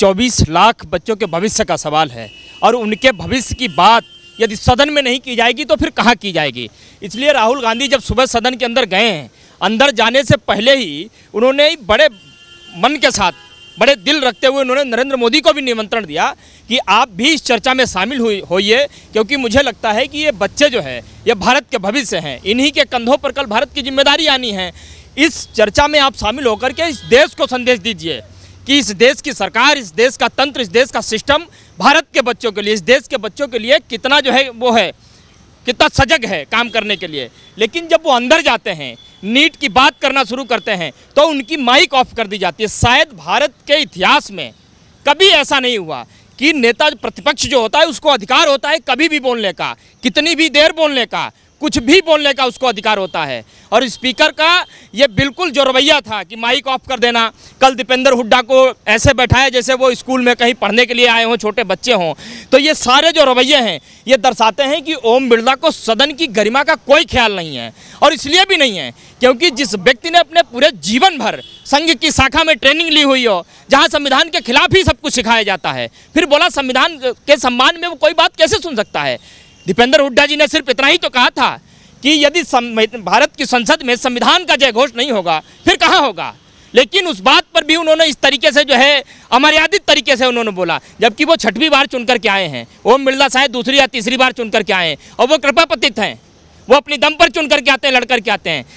24 लाख बच्चों के भविष्य का सवाल है और उनके भविष्य की बात यदि सदन में नहीं की जाएगी तो फिर कहाँ की जाएगी। इसलिए राहुल गांधी जब सुबह सदन के अंदर गए हैं, अंदर जाने से पहले ही उन्होंने बड़े मन के साथ, बड़े दिल रखते हुए उन्होंने नरेंद्र मोदी को भी निमंत्रण दिया कि आप भी इस चर्चा में शामिल होइए, क्योंकि मुझे लगता है कि ये बच्चे जो है ये भारत के भविष्य हैं, इन्हीं के कंधों पर कल भारत की जिम्मेदारी आनी है। इस चर्चा में आप शामिल होकर के इस देश को संदेश दीजिए कि इस देश की सरकार, इस देश का तंत्र, इस देश का सिस्टम भारत के बच्चों के लिए, इस देश के बच्चों के लिए कितना जो है वो है, कितना सजग है काम करने के लिए। लेकिन जब वो अंदर जाते हैं, नीट की बात करना शुरू करते हैं तो उनकी माइक ऑफ कर दी जाती है। शायद भारत के इतिहास में कभी ऐसा नहीं हुआ कि नेता प्रतिपक्ष जो होता है उसको अधिकार होता है कभी भी बोलने का, कितनी भी देर बोलने का, कुछ भी बोलने का उसको अधिकार होता है। और स्पीकर का ये बिल्कुल जो रवैया था कि माइक ऑफ कर देना, कल दीपेंद्र हुड्डा को ऐसे बैठाया जैसे वो स्कूल में कहीं पढ़ने के लिए आए हों, छोटे बच्चे हों। तो ये सारे जो रवैये हैं ये दर्शाते हैं कि ओम बिरला को सदन की गरिमा का कोई ख्याल नहीं है। और इसलिए भी नहीं है क्योंकि जिस व्यक्ति ने अपने पूरे जीवन भर संघ की शाखा में ट्रेनिंग ली हुई हो, जहाँ संविधान के खिलाफ ही सब कुछ सिखाया जाता है, फिर बोला संविधान के सम्मान में वो कोई बात कैसे सुन सकता है। दीपेंद्र हुड्डा जी ने सिर्फ इतना ही तो कहा था कि यदि भारत की संसद में संविधान का जय घोष नहीं होगा फिर कहाँ होगा। लेकिन उस बात पर भी उन्होंने इस तरीके से जो है अमर्यादित तरीके से उन्होंने बोला, जबकि वो 6वीं बार चुनकर के आए हैं। ओम बिरला शायद 2री या 3री बार चुनकर के आए हैं और वो कृपापतित हैं, वो अपने दम पर चुनकर के आते हैं, लड़कर के आते हैं।